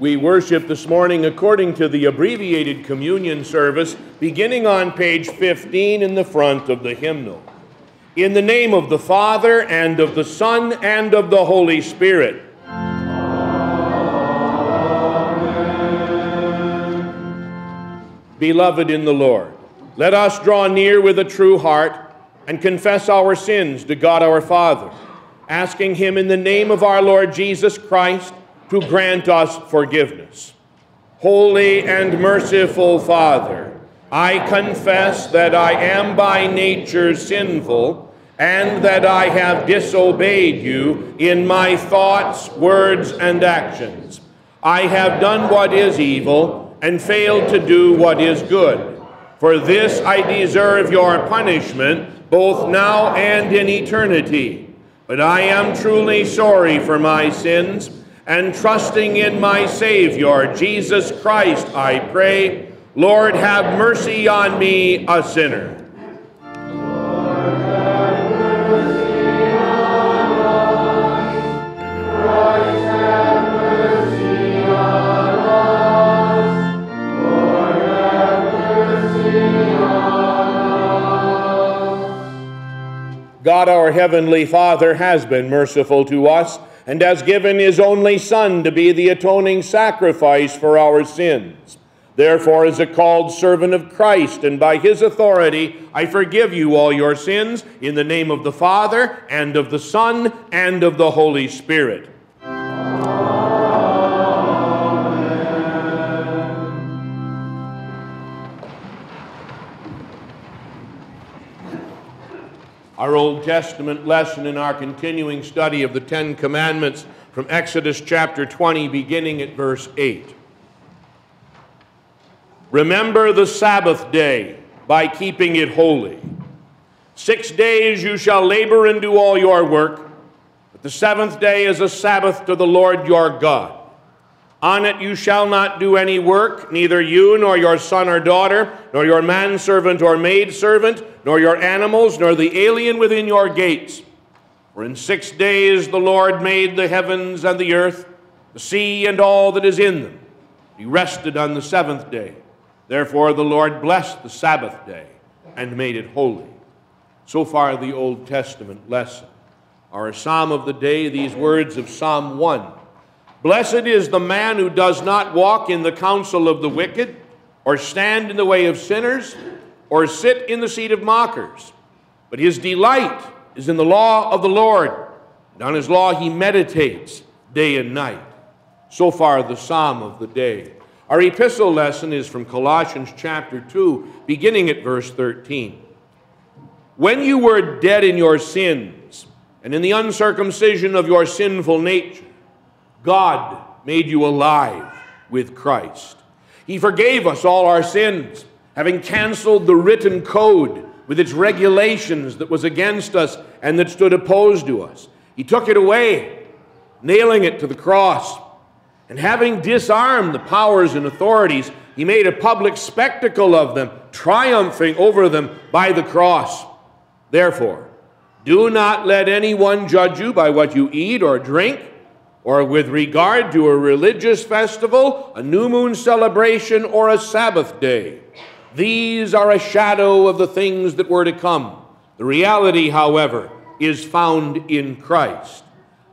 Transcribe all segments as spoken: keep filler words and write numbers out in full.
We worship this morning according to the abbreviated communion service, beginning on page fifteen in the front of the hymnal. In the name of the Father, and of the Son, and of the Holy Spirit. Amen. Beloved in the Lord, let us draw near with a true heart and confess our sins to God our Father, asking Him in the name of our Lord Jesus Christ to grant us forgiveness. Holy and merciful Father, I confess that I am by nature sinful, and that I have disobeyed you in my thoughts, words, and actions. I have done what is evil, and failed to do what is good. For this I deserve your punishment, both now and in eternity. But I am truly sorry for my sins, and trusting in my Savior, Jesus Christ, I pray, Lord, have mercy on me, a sinner. God, our Heavenly Father, has been merciful to us, and has given His only Son to be the atoning sacrifice for our sins. Therefore, as a called servant of Christ, and by His authority, I forgive you all your sins, in the name of the Father, and of the Son, and of the Holy Spirit. Amen. Our Old Testament lesson in our continuing study of the Ten Commandments from Exodus chapter twenty, beginning at verse eight. Remember the Sabbath day by keeping it holy. Six days you shall labor and do all your work, but the seventh day is a Sabbath to the Lord your God. On it you shall not do any work, neither you nor your son or daughter, nor your manservant or maidservant, nor your animals, nor the alien within your gates. For in six days the Lord made the heavens and the earth, the sea and all that is in them. He rested on the seventh day. Therefore the Lord blessed the Sabbath day and made it holy. So far the Old Testament lesson. Our psalm of the day, these words of Psalm one. Blessed is the man who does not walk in the counsel of the wicked, or stand in the way of sinners, or sit in the seat of mockers. But his delight is in the law of the Lord, and on his law he meditates day and night. So far the psalm of the day. Our epistle lesson is from Colossians chapter two, beginning at verse thirteen. When you were dead in your sins, and in the uncircumcision of your sinful nature, God made you alive with Christ. He forgave us all our sins, having canceled the written code with its regulations that was against us and that stood opposed to us. He took it away, nailing it to the cross. And having disarmed the powers and authorities, he made a public spectacle of them, triumphing over them by the cross. Therefore, do not let anyone judge you by what you eat or drink, or with regard to a religious festival, a new moon celebration, or a Sabbath day. These are a shadow of the things that were to come. The reality, however, is found in Christ.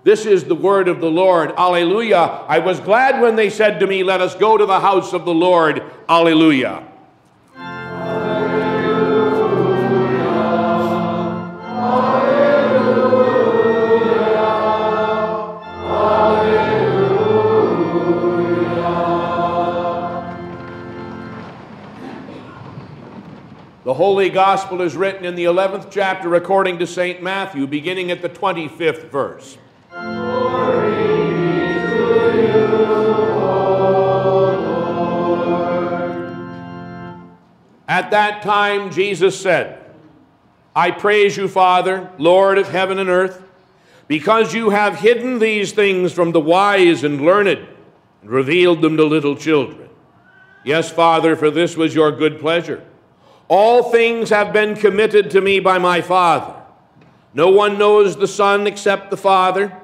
This is the word of the Lord. Alleluia. I was glad when they said to me, let us go to the house of the Lord. Alleluia. The Holy Gospel is written in the eleventh chapter according to Saint Matthew, beginning at the twenty-fifth verse. Glory to you, O Lord. At that time Jesus said, I praise you, Father, Lord of heaven and earth, because you have hidden these things from the wise and learned and revealed them to little children. Yes, Father, for this was your good pleasure. All things have been committed to me by my Father. No one knows the Son except the Father.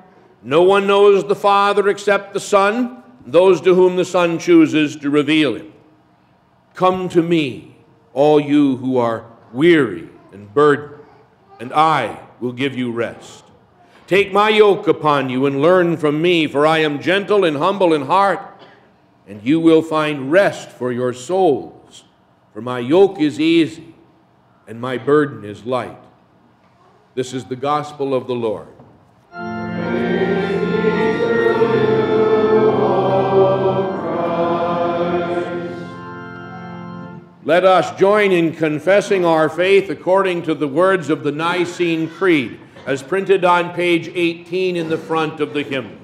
No one knows the Father except the Son, those to whom the Son chooses to reveal him. Come to me, all you who are weary and burdened, and I will give you rest. Take my yoke upon you and learn from me, for I am gentle and humble in heart, and you will find rest for your souls. For my yoke is easy, and my burden is light. This is the gospel of the Lord. Let us join in confessing our faith according to the words of the Nicene Creed, as printed on page eighteen in the front of the hymn.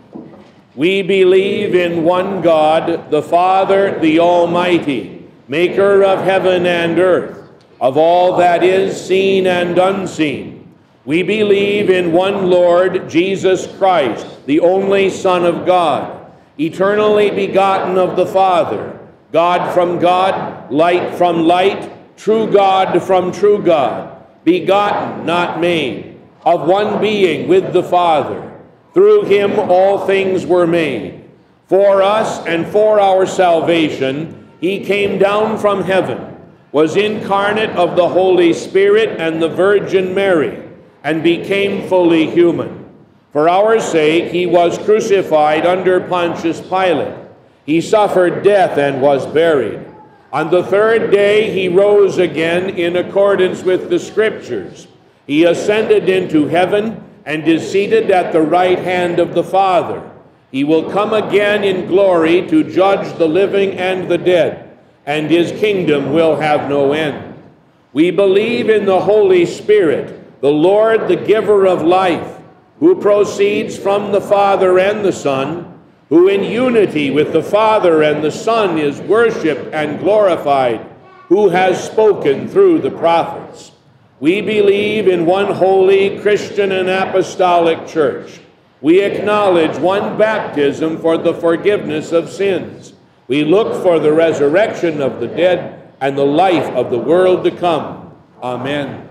We believe in one God, the Father, the Almighty, maker of heaven and earth, of all that is seen and unseen. We believe in one Lord, Jesus Christ, the only Son of God, eternally begotten of the Father, God from God, light from light, true God from true God, begotten, not made, of one being with the Father. Through him all things were made. For us and for our salvation, he came down from heaven, was incarnate of the Holy Spirit and the Virgin Mary, and became fully human. For our sake, he was crucified under Pontius Pilate. He suffered death and was buried. On the third day he rose again in accordance with the Scriptures. He ascended into heaven and is seated at the right hand of the Father. He will come again in glory to judge the living and the dead, and his kingdom will have no end. We believe in the Holy Spirit, the Lord, the giver of life, who proceeds from the Father and the Son, who in unity with the Father and the Son is worshipped and glorified, who has spoken through the prophets. We believe in one holy Christian and apostolic church. We acknowledge one baptism for the forgiveness of sins. We look for the resurrection of the dead and the life of the world to come. Amen.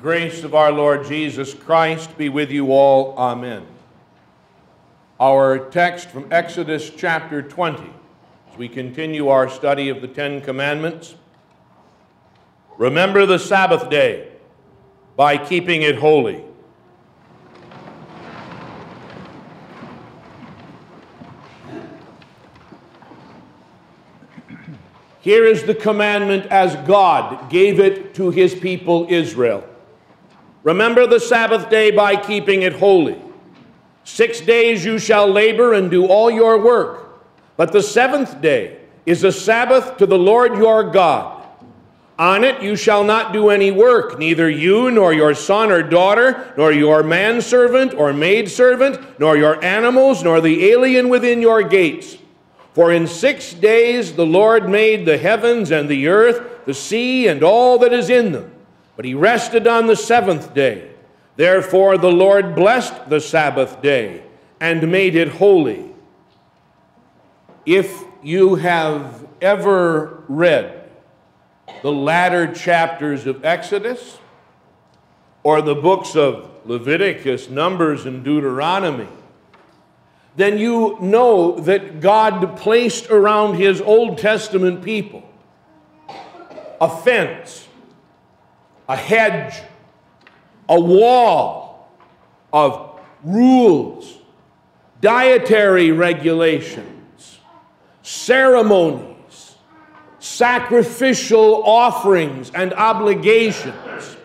Grace of our Lord Jesus Christ be with you all. Amen. Our text from Exodus chapter twenty, as we continue our study of the Ten Commandments. Remember the Sabbath day by keeping it holy. Here is the commandment as God gave it to his people Israel. Remember the Sabbath day by keeping it holy. Six days you shall labor and do all your work, but the seventh day is a Sabbath to the Lord your God. On it you shall not do any work, neither you nor your son or daughter, nor your manservant or maidservant, nor your animals, nor the alien within your gates. For in six days the Lord made the heavens and the earth, the sea and all that is in them. But he rested on the seventh day. Therefore the Lord blessed the Sabbath day and made it holy. If you have ever read the latter chapters of Exodus or the books of Leviticus, Numbers, and Deuteronomy, then you know that God placed around his Old Testament people a fence, a hedge, a wall of rules, dietary regulations, ceremonies, sacrificial offerings and obligations.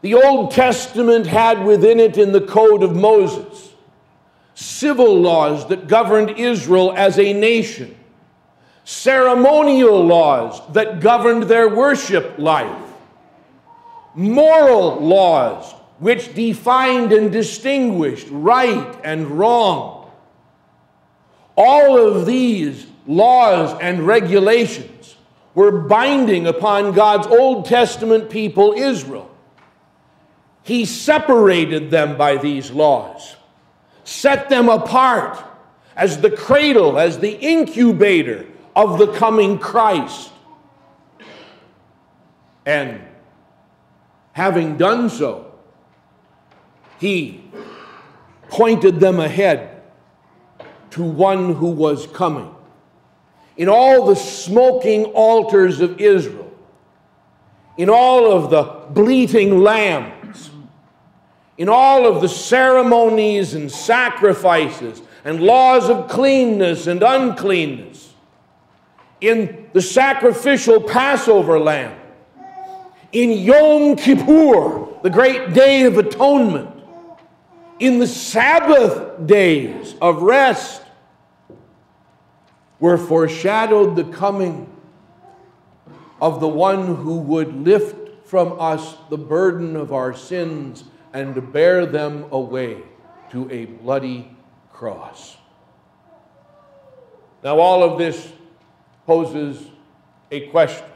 The Old Testament had within it, in the code of Moses, civil laws that governed Israel as a nation, ceremonial laws that governed their worship life, moral laws which defined and distinguished right and wrong. All of these laws and regulations were binding upon God's Old Testament people, Israel. He separated them by these laws, set them apart as the cradle, as the incubator of the coming Christ. And having done so, he pointed them ahead to one who was coming. In all the smoking altars of Israel, in all of the bleating lambs, in all of the ceremonies and sacrifices and laws of cleanness and uncleanness, in the sacrificial Passover lamb, in Yom Kippur, the great day of atonement, in the Sabbath days of rest, were foreshadowed the coming of the one who would lift from us the burden of our sins and bear them away to a bloody cross. Now, all of this poses a question.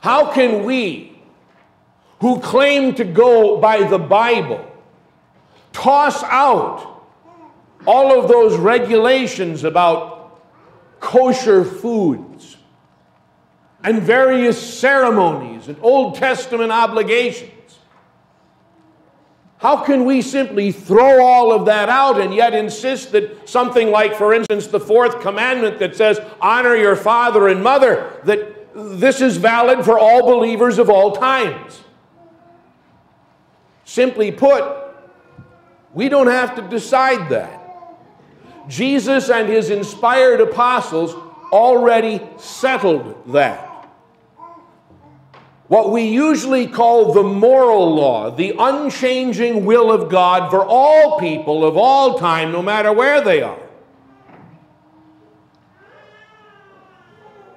How can we, who claim to go by the Bible, toss out all of those regulations about kosher foods and various ceremonies and Old Testament obligations? How can we simply throw all of that out and yet insist that something like, for instance, the fourth commandment that says, honor your father and mother, that this is valid for all believers of all times? Simply put, we don't have to decide that. Jesus and his inspired apostles already settled that. What we usually call the moral law, the unchanging will of God for all people of all time, no matter where they are,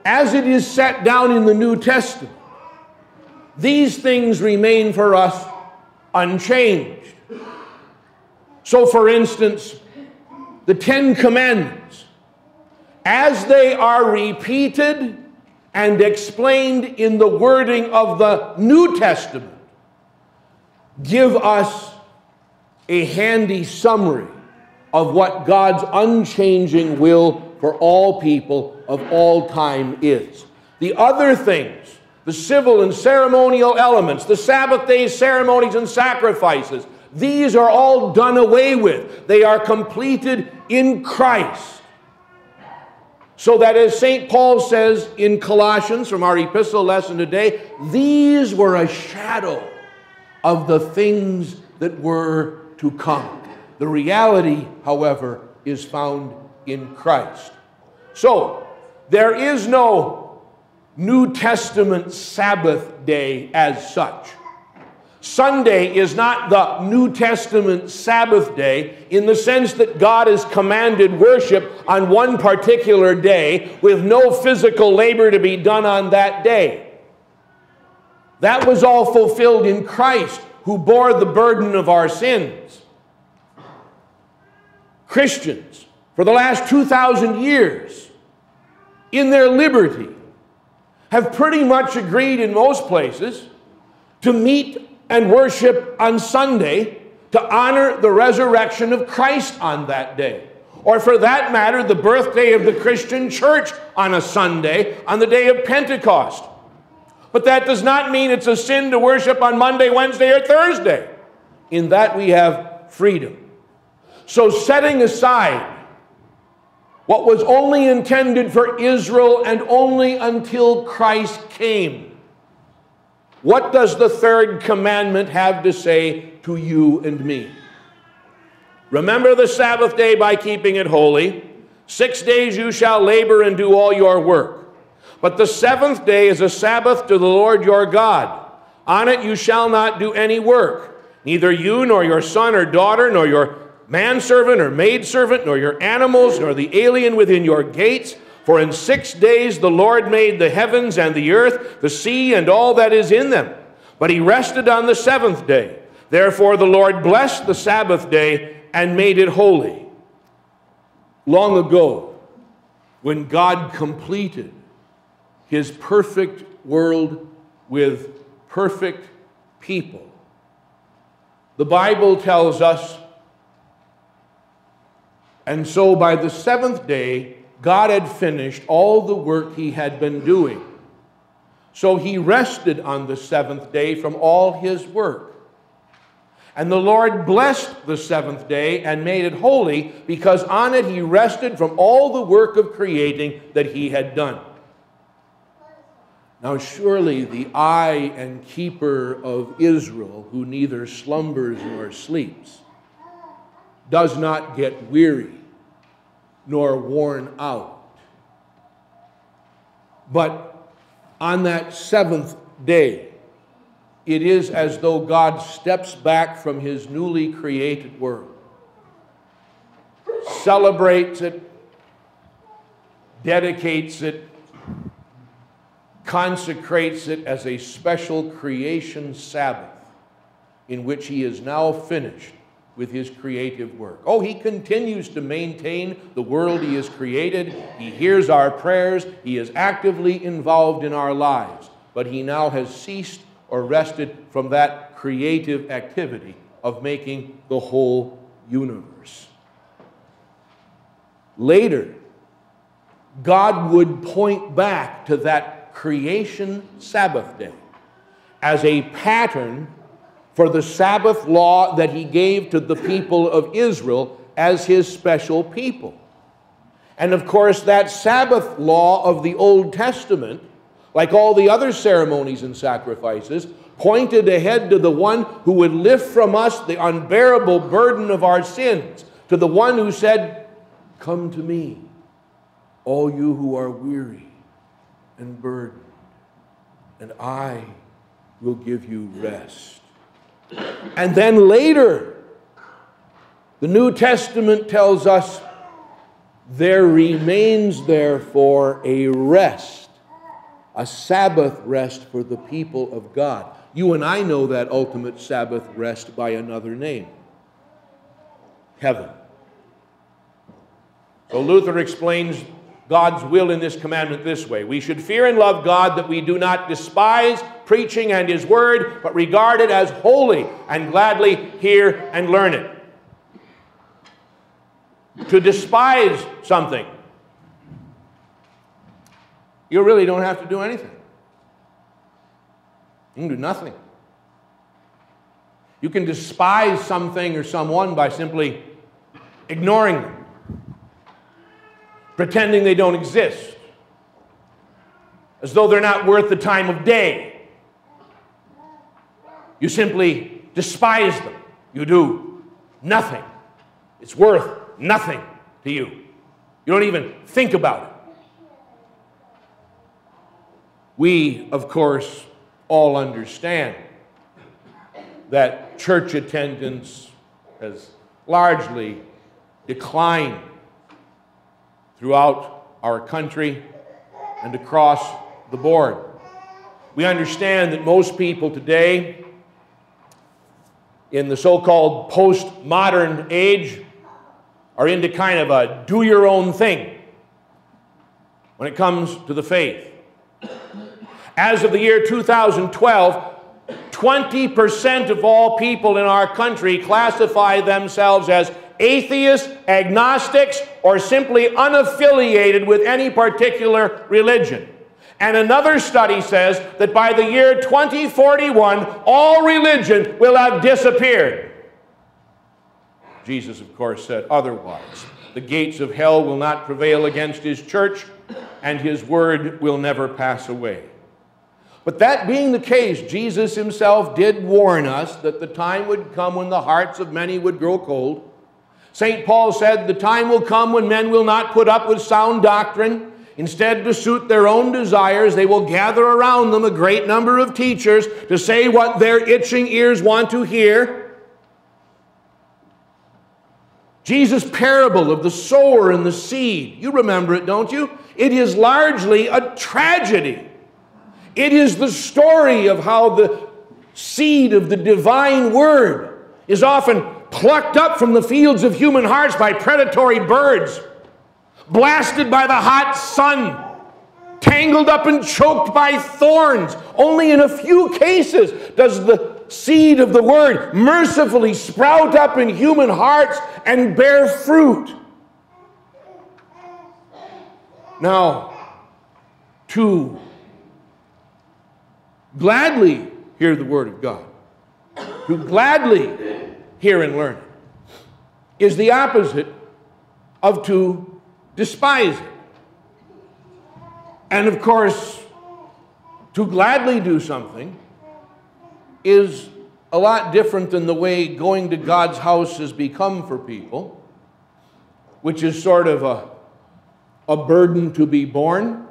as it is set down in the New Testament, these things remain for us unchanged. So, for instance, the Ten Commandments, as they are repeated and explained in the wording of the New Testament, give us a handy summary of what God's unchanging will for all people of all time is. The other things, the civil and ceremonial elements, the Sabbath days, ceremonies, and sacrifices, these are all done away with. They are completed in Christ. So that, as Saint Paul says in Colossians from our epistle lesson today, these were a shadow of the things that were to come. The reality, however, is found in Christ. So, there is no New Testament Sabbath day as such. Sunday is not the New Testament Sabbath day in the sense that God has commanded worship on one particular day with no physical labor to be done on that day. That was all fulfilled in Christ, who bore the burden of our sins. Christians, for the last two thousand years, in their liberty, have pretty much agreed in most places to meet and worship on Sunday to honor the resurrection of Christ on that day. Or for that matter, the birthday of the Christian church on a Sunday, on the day of Pentecost. But that does not mean it's a sin to worship on Monday, Wednesday, or Thursday. In that we have freedom. So setting aside what was only intended for Israel and only until Christ came, what does the third commandment have to say to you and me? Remember the Sabbath day by keeping it holy. Six days you shall labor and do all your work. But the seventh day is a Sabbath to the Lord your God. On it you shall not do any work, neither you nor your son or daughter, nor your manservant or maidservant, nor your animals, nor the alien within your gates. For in six days the Lord made the heavens and the earth, the sea, and all that is in them. But he rested on the seventh day. Therefore the Lord blessed the Sabbath day and made it holy. Long ago, when God completed his perfect world with perfect people, the Bible tells us, and so by the seventh day, God had finished all the work he had been doing. So he rested on the seventh day from all his work. And the Lord blessed the seventh day and made it holy, because on it he rested from all the work of creating that he had done. Now surely the eye and keeper of Israel, who neither slumbers nor sleeps, does not get weary nor worn out. But on that seventh day, it is as though God steps back from his newly created world, celebrates it, dedicates it, consecrates it as a special creation Sabbath in which he is now finished with his creative work. Oh, he continues to maintain the world he has created. He hears our prayers. He is actively involved in our lives. But he now has ceased or rested from that creative activity of making the whole universe. Later, God would point back to that creation Sabbath day as a pattern for the Sabbath law that he gave to the people of Israel as his special people. And of course, that Sabbath law of the Old Testament, like all the other ceremonies and sacrifices, pointed ahead to the one who would lift from us the unbearable burden of our sins, to the one who said, "Come to me, all you who are weary and burdened, and I will give you rest." And then later, the New Testament tells us, there remains therefore a rest, a Sabbath rest for the people of God. You and I know that ultimate Sabbath rest by another name: heaven. So Luther explains God's will in this commandment this way: we should fear and love God, that we do not despise preaching and his word, but regard it as holy and gladly hear and learn it. To despise something, you really don't have to do anything. You can do nothing. You can despise something or someone by simply ignoring them, pretending they don't exist, as though they're not worth the time of day. You simply despise them. You do nothing. It's worth nothing to you. You don't even think about it. We, of course, all understand that church attendance has largely declined throughout our country and across the board. We understand that most people today, in the so-called postmodern age, are into kind of a do-your-own thing when it comes to the faith. As of the year two thousand twelve, twenty percent of all people in our country classify themselves as atheists, agnostics, or simply unaffiliated with any particular religion. And another study says that by the year twenty forty-one, all religion will have disappeared. Jesus, of course, said otherwise. The gates of hell will not prevail against his church, and his word will never pass away. But that being the case, Jesus himself did warn us that the time would come when the hearts of many would grow cold. Saint Paul said, "The time will come when men will not put up with sound doctrine. Instead, to suit their own desires, they will gather around them a great number of teachers to say what their itching ears want to hear." Jesus' parable of the sower and the seed, you remember it, don't you? It is largely a tragedy. It is the story of how the seed of the divine word is often plucked up from the fields of human hearts by predatory birds, blasted by the hot sun, tangled up and choked by thorns. Only in a few cases does the seed of the word mercifully sprout up in human hearts and bear fruit. Now, to gladly hear the word of God, to gladly hear and learn it, is the opposite of to despise it. And of course, to gladly do something is a lot different than the way going to God's house has become for people, which is sort of a, a burden to be borne,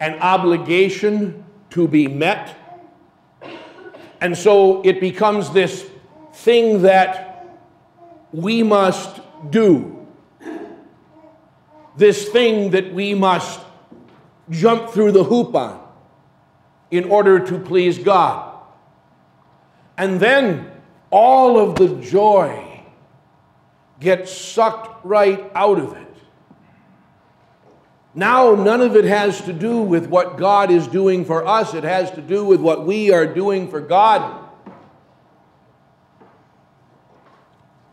an obligation to be met. And so it becomes this thing that we must do, this thing that we must jump through the hoop on in order to please God. And then all of the joy gets sucked right out of it. Now none of it has to do with what God is doing for us. It has to do with what we are doing for God.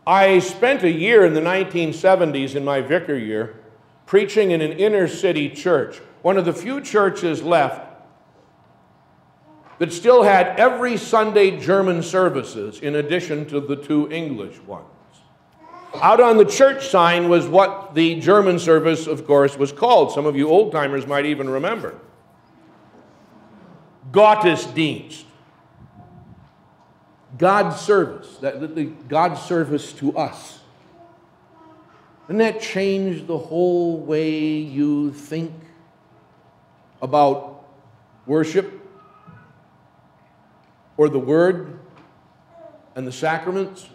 I spent a year in the nineteen seventies in my vicar year preaching in an inner city church, one of the few churches left that still had every Sunday German services in addition to the two English ones. Out on the church sign was what the German service, of course, was called. Some of you old-timers might even remember. Gottesdienst. God's service, that, God's service to us. Doesn't that change the whole way you think about worship or the Word and the sacraments?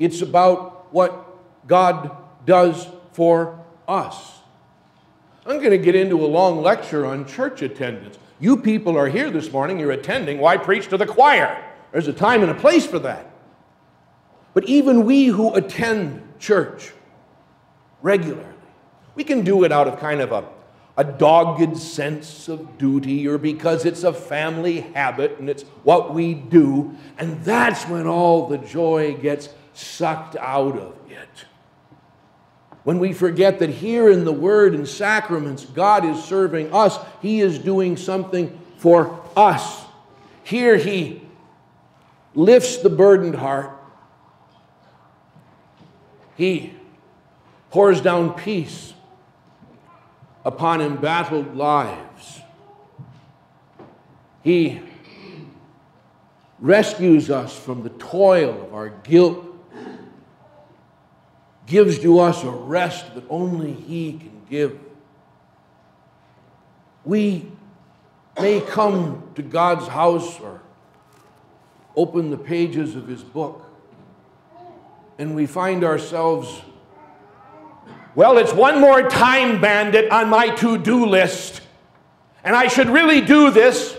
It's about what God does for us. I'm going to get into a long lecture on church attendance. You people are here this morning, you're attending. Why preach to the choir? There's a time and a place for that. But even we who attend church regularly, we can do it out of kind of a, a dogged sense of duty, or because it's a family habit and it's what we do, and that's when all the joy gets sucked out of it. When we forget that here in the Word and sacraments, God is serving us, He is doing something for us. Here He lifts the burdened heart. He pours down peace upon embattled lives. He rescues us from the toil of our guilt, gives to us a rest that only He can give. We may come to God's house or open the pages of His book, and we find ourselves, well, it's one more time bandit on my to-do list, and I should really do this.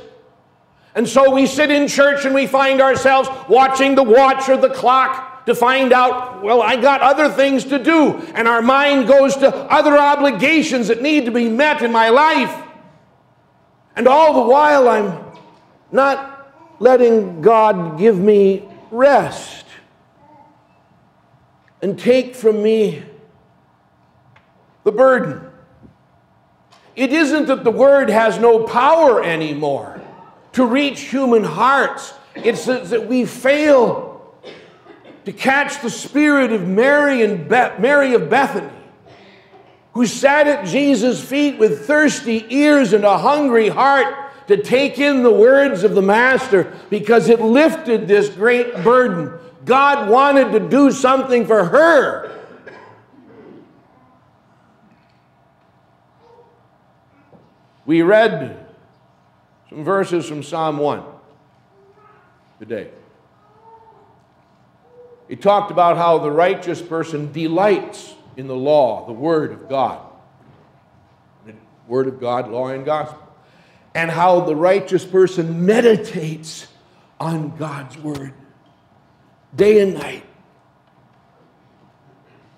And so we sit in church and we find ourselves watching the watch or the clock, to find out, well, I got other things to do, and our mind goes to other obligations that need to be met in my life. And all the while, I'm not letting God give me rest. and take from me the burden. It isn't that the word has no power anymore to reach human hearts. It's that we fail to catch the spirit of Mary and Beth, Mary of Bethany, who sat at Jesus' feet with thirsty ears and a hungry heart to take in the words of the Master, because it lifted this great burden. God wanted to do something for her. We read some verses from Psalm one today. He talked about how the righteous person delights in the law, the Word of God. The Word of God, law and gospel. And how the righteous person meditates on God's Word day and night.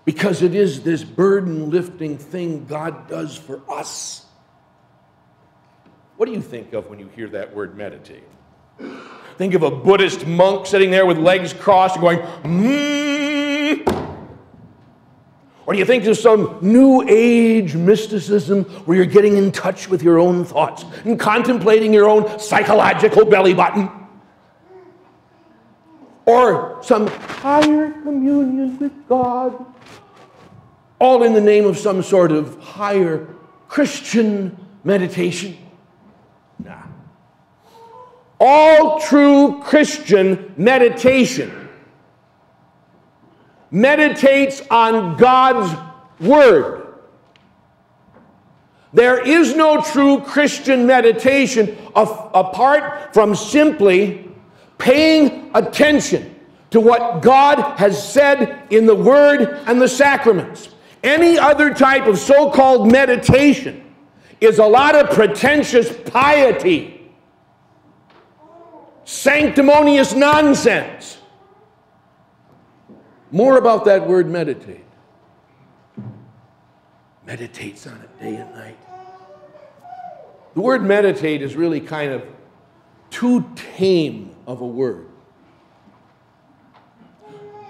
Because it is this burden-lifting thing God does for us. What do you think of when you hear that word meditate? Think of a Buddhist monk sitting there with legs crossed and going, mmm. Or do you think of some new age mysticism where you're getting in touch with your own thoughts and contemplating your own psychological belly button? Or some higher communion with God, all in the name of some sort of higher Christian meditation? Nah. All true Christian meditation meditates on God's Word. There is no true Christian meditation of, apart from simply paying attention to what God has said in the Word and the sacraments. Any other type of so-called meditation is a lot of pretentious piety, sanctimonious nonsense. More about that word meditate. Meditates on it day and night. The word meditate is really kind of too tame of a word.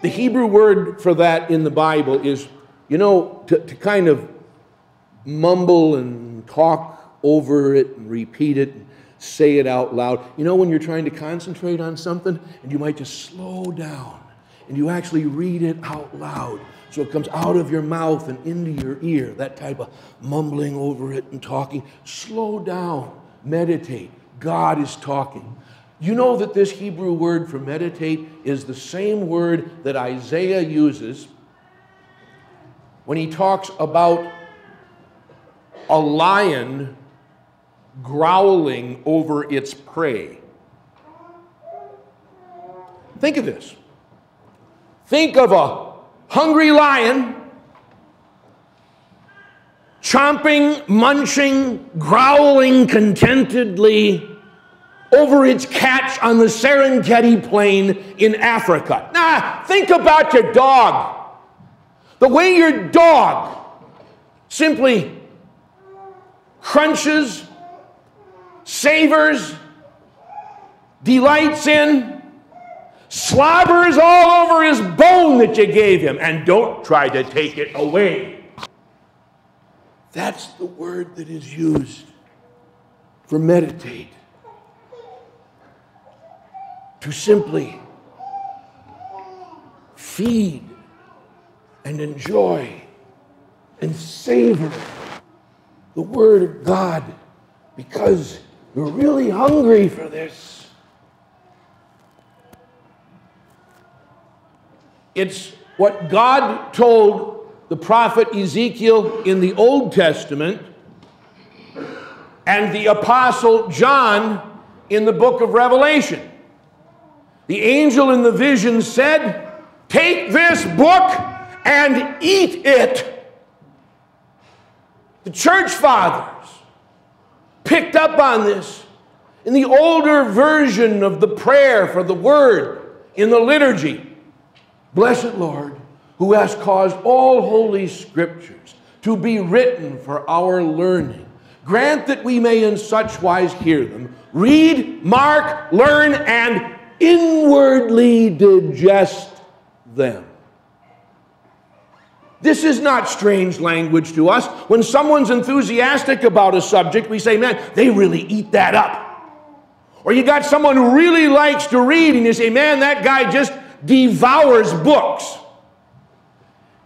The Hebrew word for that in the Bible is, you know, to, to kind of mumble and talk over it and repeat it and say it out loud. You know, when you're trying to concentrate on something and you might just slow down and you actually read it out loud so it comes out of your mouth and into your ear, that type of mumbling over it and talking. Slow down. Meditate. God is talking. You know that this Hebrew word for meditate is the same word that Isaiah uses when he talks about a lion growling over its prey. Think of this. Think of a hungry lion chomping, munching, growling contentedly over its catch on the Serengeti plain in Africa. Nah, think about your dog. The way your dog simply crunches, savors, delights in, slobbers all over his bone that you gave him, and don't try to take it away. That's the word that is used for meditate. To simply feed and enjoy and savor the Word of God, because you're really hungry for this. It's what God told the prophet Ezekiel in the Old Testament and the apostle John in the book of Revelation. The angel in the vision said, "Take this book and eat it." The church fathers picked up on this in the older version of the prayer for the word in the liturgy. Blessed Lord, who has caused all holy scriptures to be written for our learning, grant that we may in such wise hear them, read, mark, learn, and inwardly digest them. This is not strange language to us. When someone's enthusiastic about a subject, we say, man, they really eat that up. Or you got someone who really likes to read, and you say, man, that guy just devours books.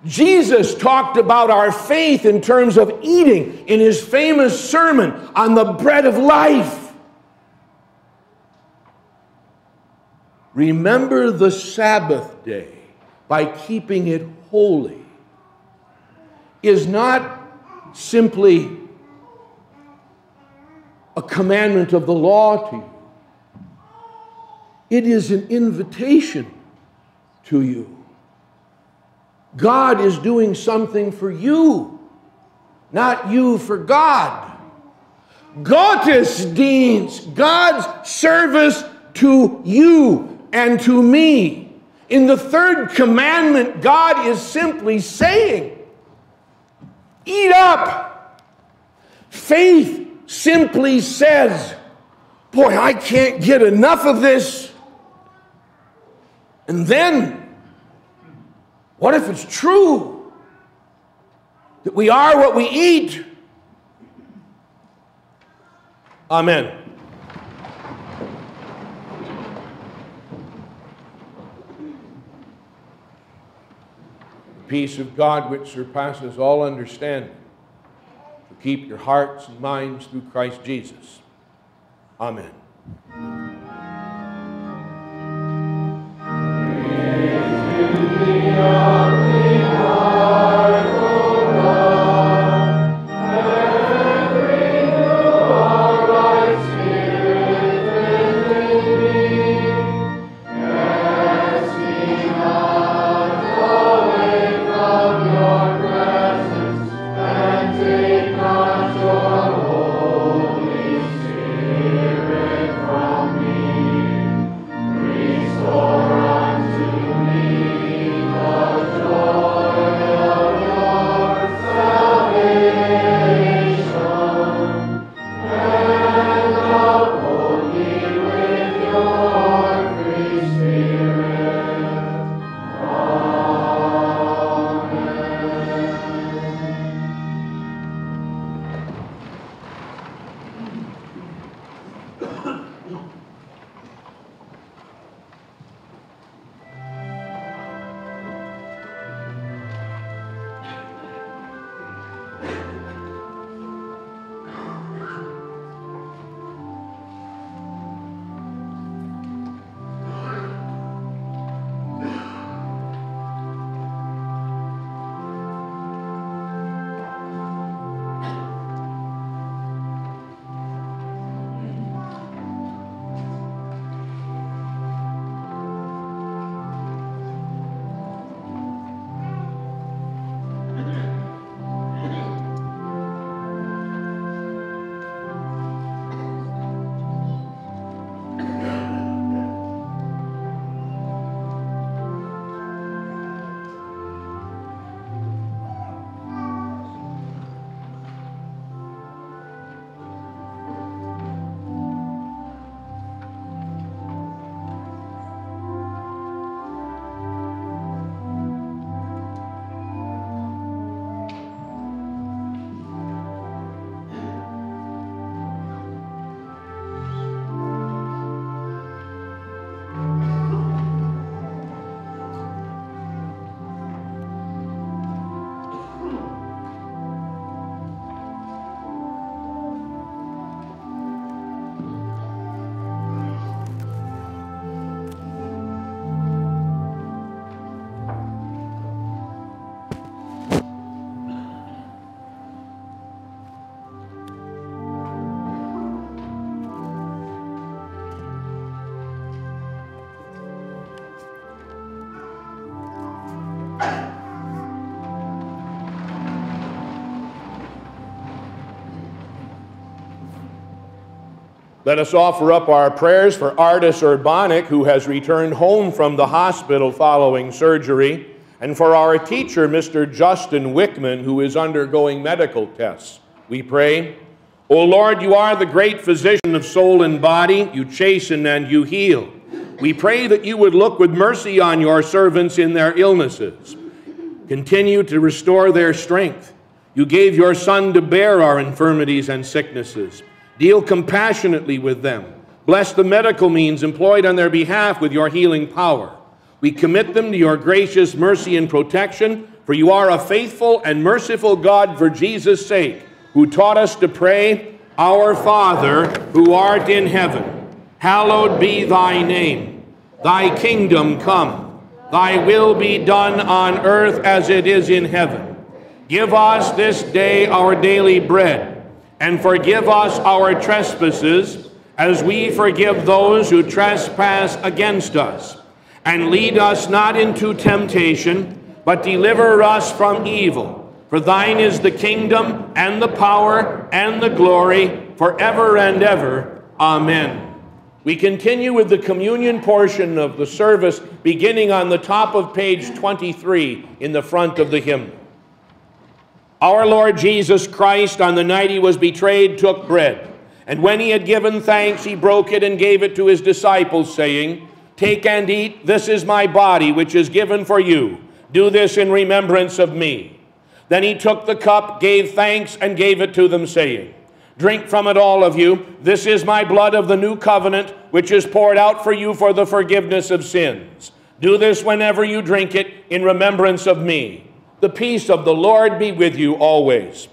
Jesus talked about our faith in terms of eating in his famous sermon on the bread of life. Remember the Sabbath day by keeping it holy is not simply a commandment of the law to you. It is an invitation to you. God is doing something for you, not you for God. Gottesdienst, God's service to you and to me. In the third commandment, God is simply saying, eat up. Faith simply says, boy, I can't get enough of this. And then, what if it's true that we are what we eat? Amen. The peace of God which surpasses all understanding to keep your hearts and minds through Christ Jesus. Amen. Amen. Let us offer up our prayers for Artis Urbanic, who has returned home from the hospital following surgery, and for our teacher, Mister Justin Wickman, who is undergoing medical tests. We pray, O Lord, you are the great physician of soul and body. You chasten and you heal. We pray that you would look with mercy on your servants in their illnesses. Continue to restore their strength. You gave your Son to bear our infirmities and sicknesses. Deal compassionately with them. Bless the medical means employed on their behalf with your healing power. We commit them to your gracious mercy and protection, for you are a faithful and merciful God for Jesus' sake, who taught us to pray, Our Father, who art in heaven, hallowed be thy name. Thy kingdom come, thy will be done on earth as it is in heaven. Give us this day our daily bread, and forgive us our trespasses, as we forgive those who trespass against us. And lead us not into temptation, but deliver us from evil. For thine is the kingdom, and the power, and the glory, forever and ever. Amen. We continue with the communion portion of the service, beginning on the top of page twenty-three in the front of the hymn. Our Lord Jesus Christ, on the night he was betrayed, took bread. And when he had given thanks, he broke it and gave it to his disciples, saying, Take and eat, this is my body, which is given for you. Do this in remembrance of me. Then he took the cup, gave thanks, and gave it to them, saying, Drink from it, all of you. This is my blood of the new covenant, which is poured out for you for the forgiveness of sins. Do this whenever you drink it in remembrance of me. The peace of the Lord be with you always.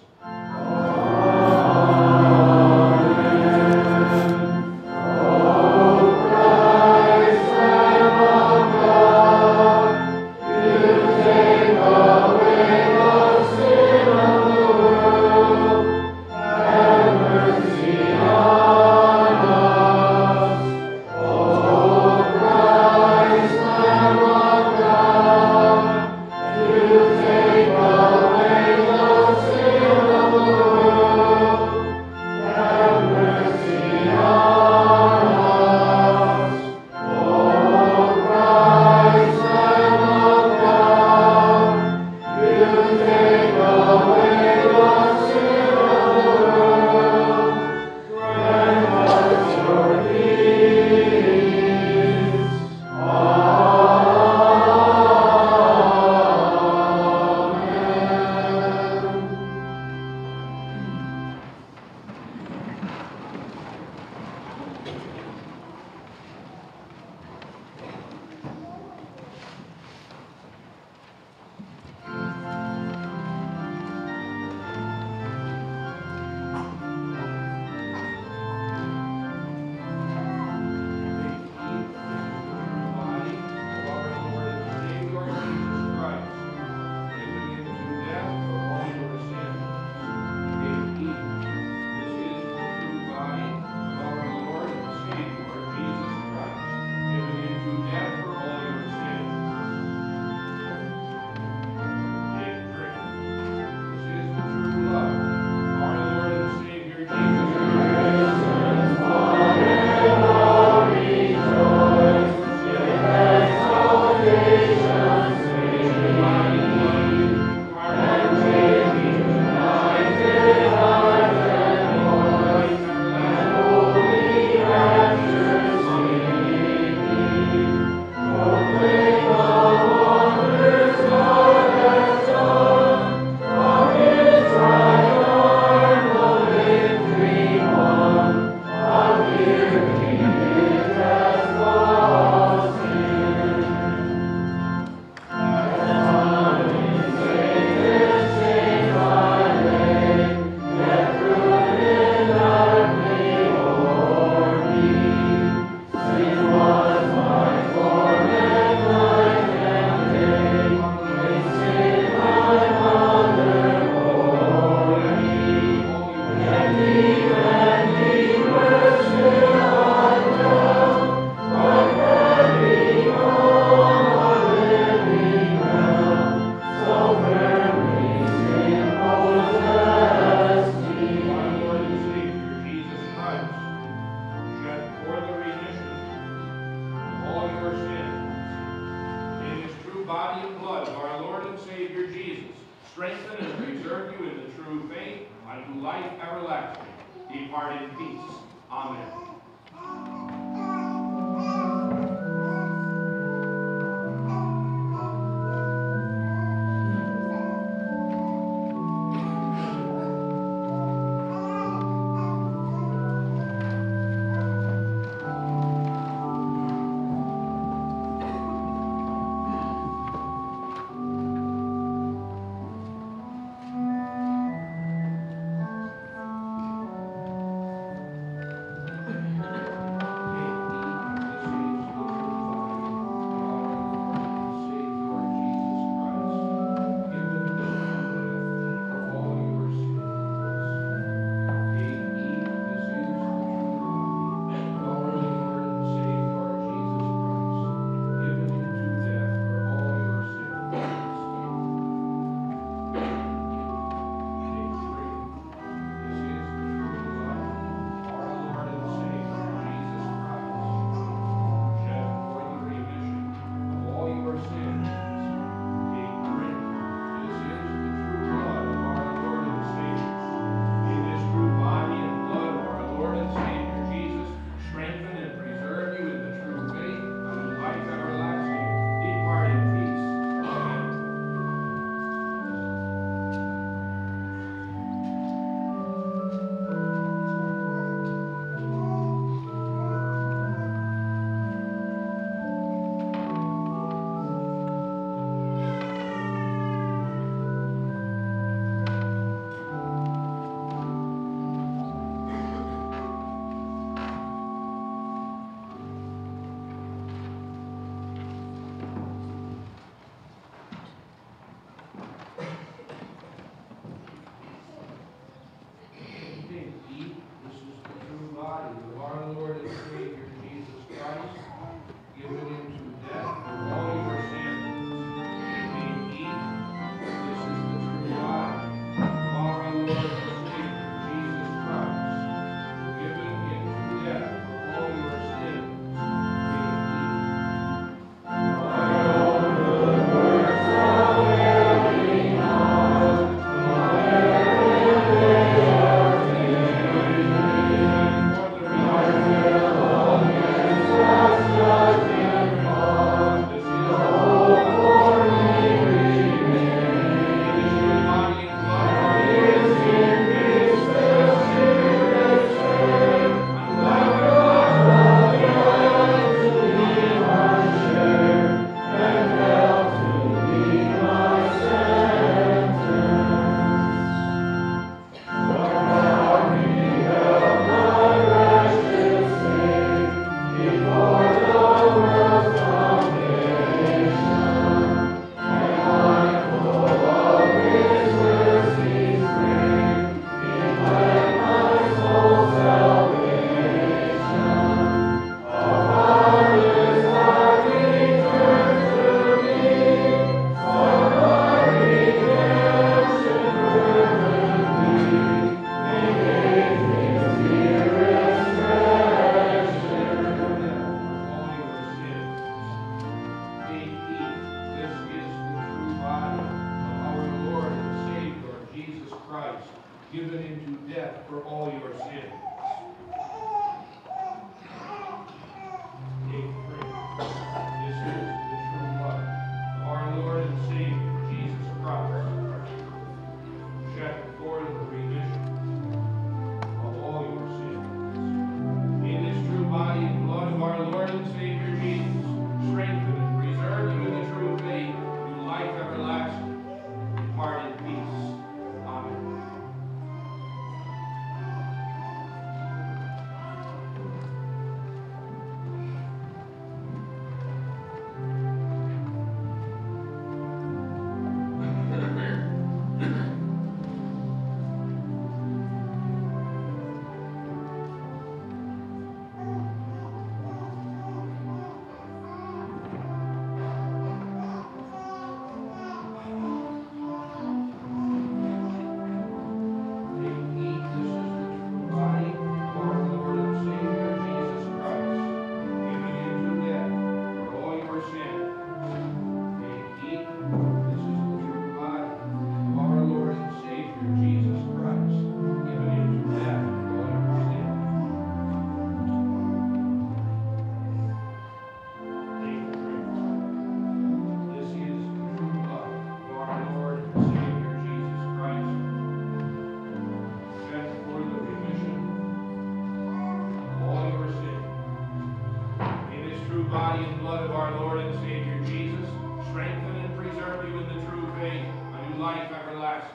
body and blood of our Lord and Savior Jesus, strengthen and preserve you in the true faith, a new life everlasting.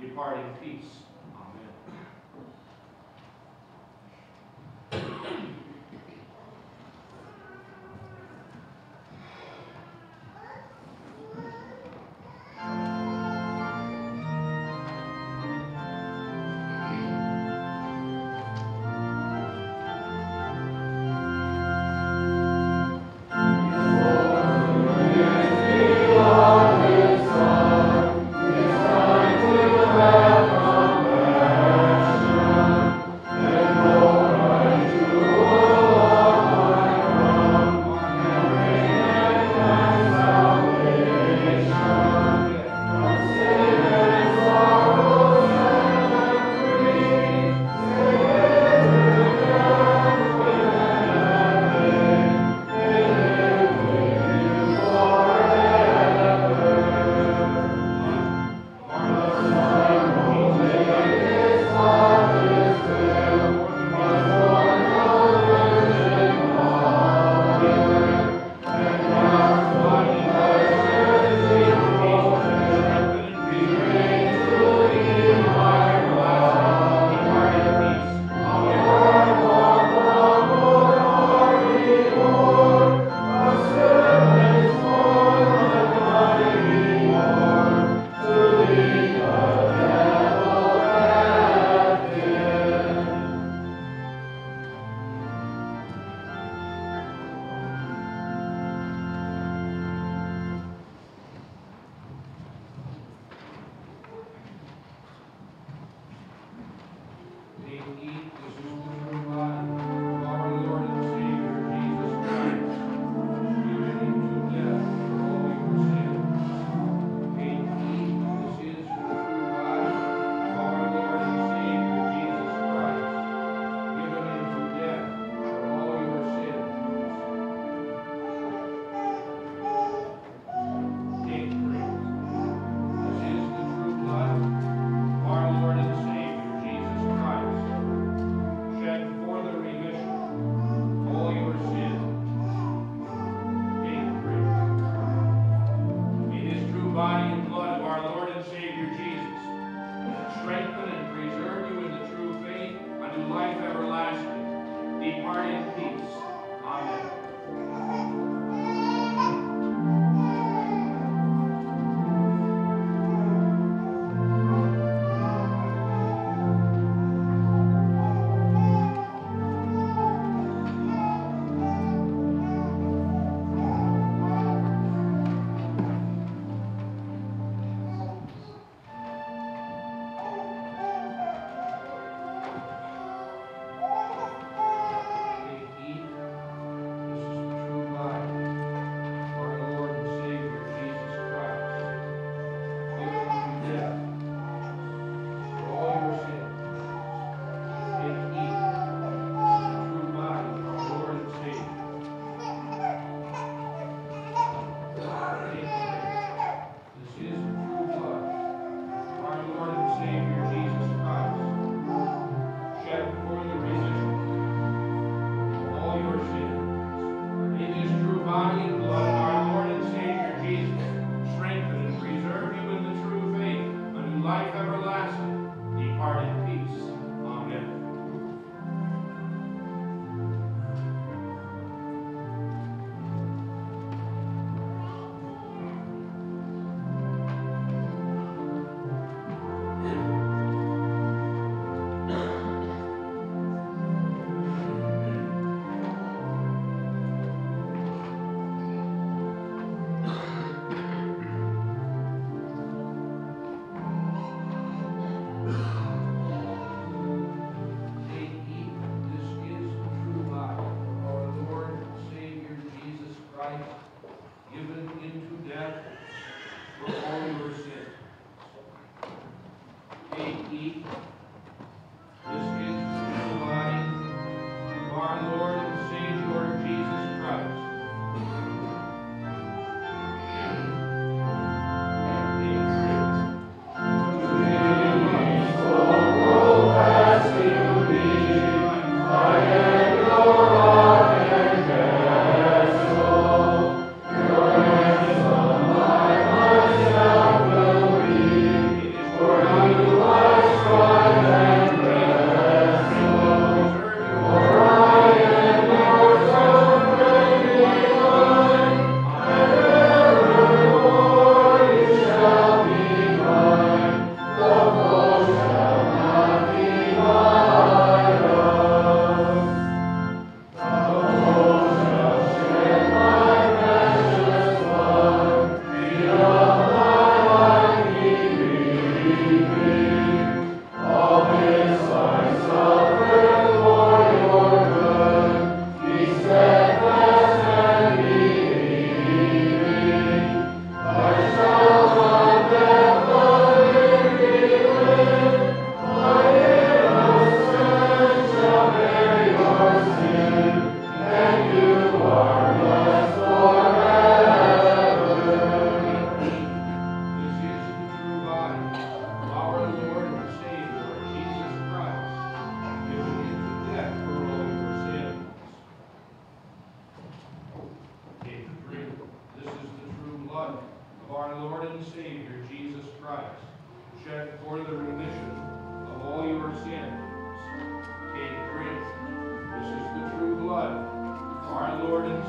Depart in peace. Amen. Amen.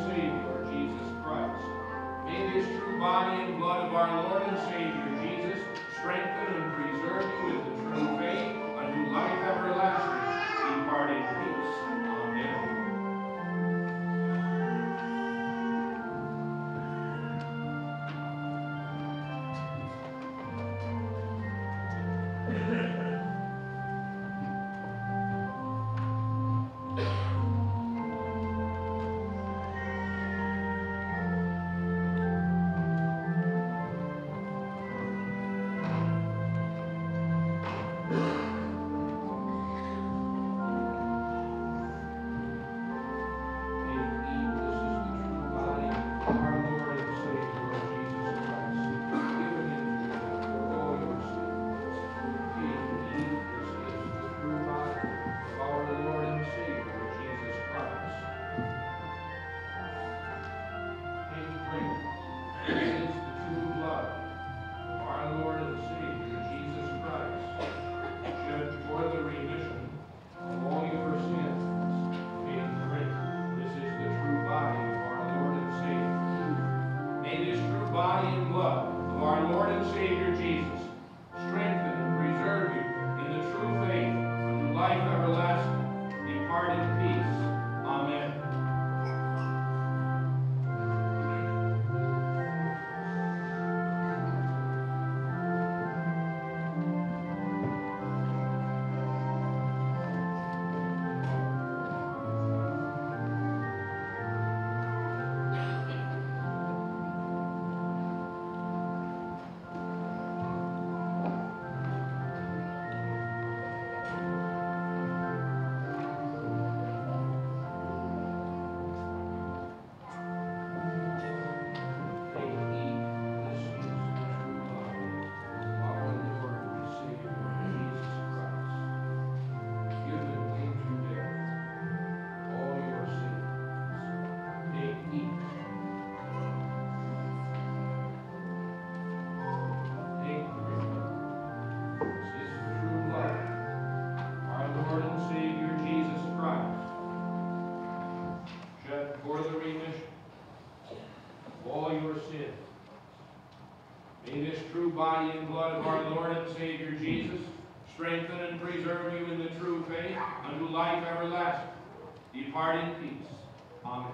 Savior, Jesus Christ. May this true body and blood of our Lord and Savior, Jesus, strengthen and preserve you with the true faith, a new life everlasting. Depart in peace. Amen. Depart in peace. Amen.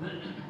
Thank you.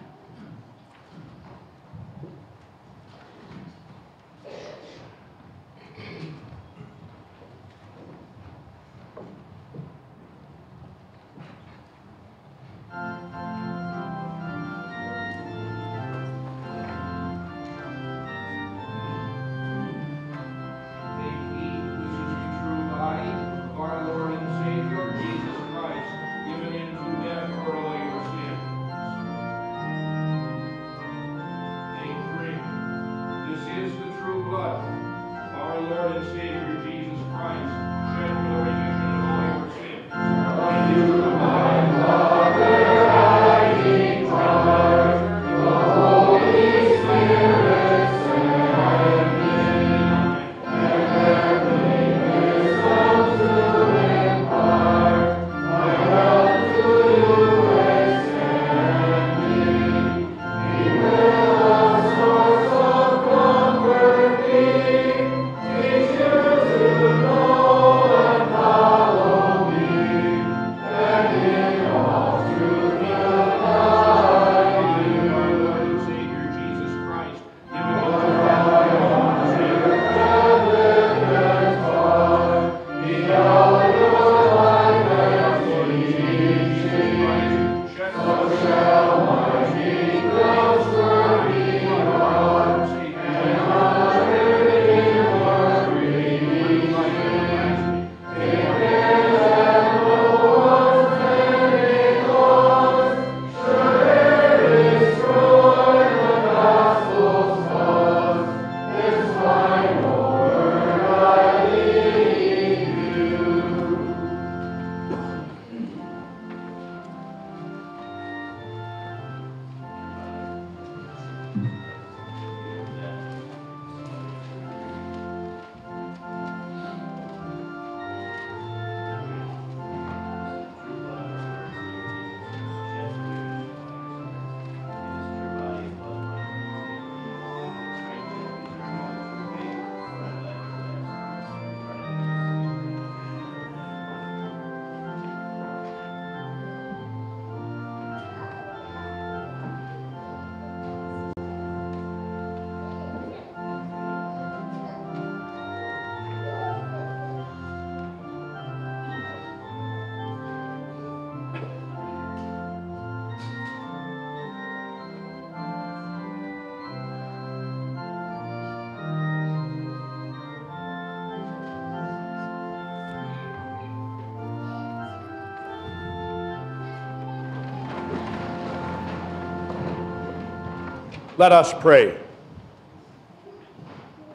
Let us pray.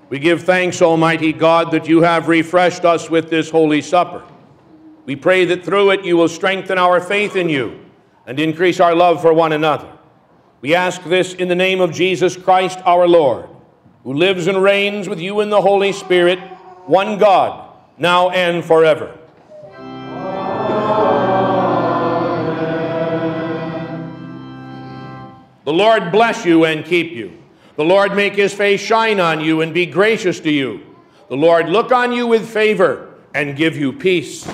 We give thanks, Almighty God, that you have refreshed us with this Holy Supper. We pray that through it you will strengthen our faith in you and increase our love for one another. We ask this in the name of Jesus Christ our Lord, who lives and reigns with you in the Holy Spirit, one God, now and forever. Amen. The Lord bless you and keep you. The Lord make his face shine on you and be gracious to you. The Lord look on you with favor and give you peace.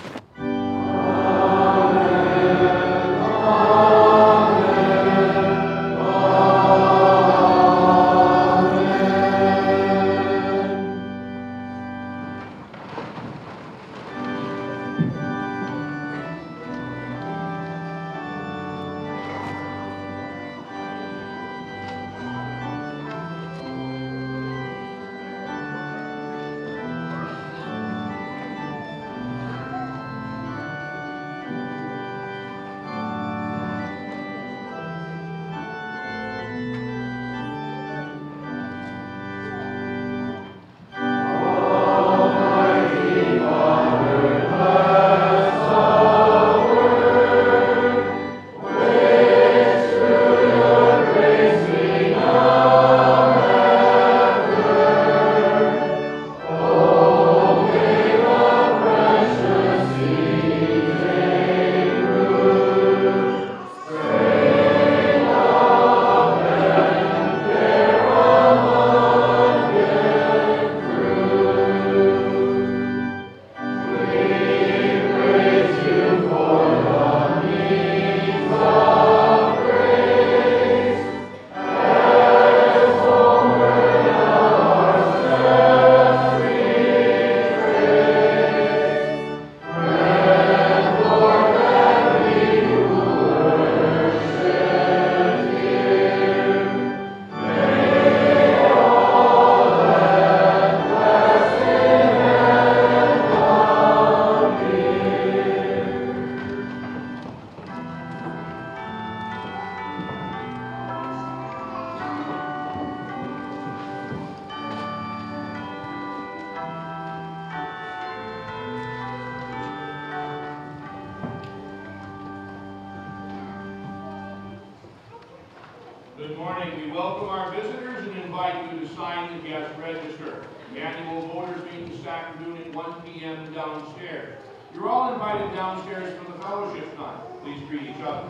Downstairs from the fellowship night. Please greet each other.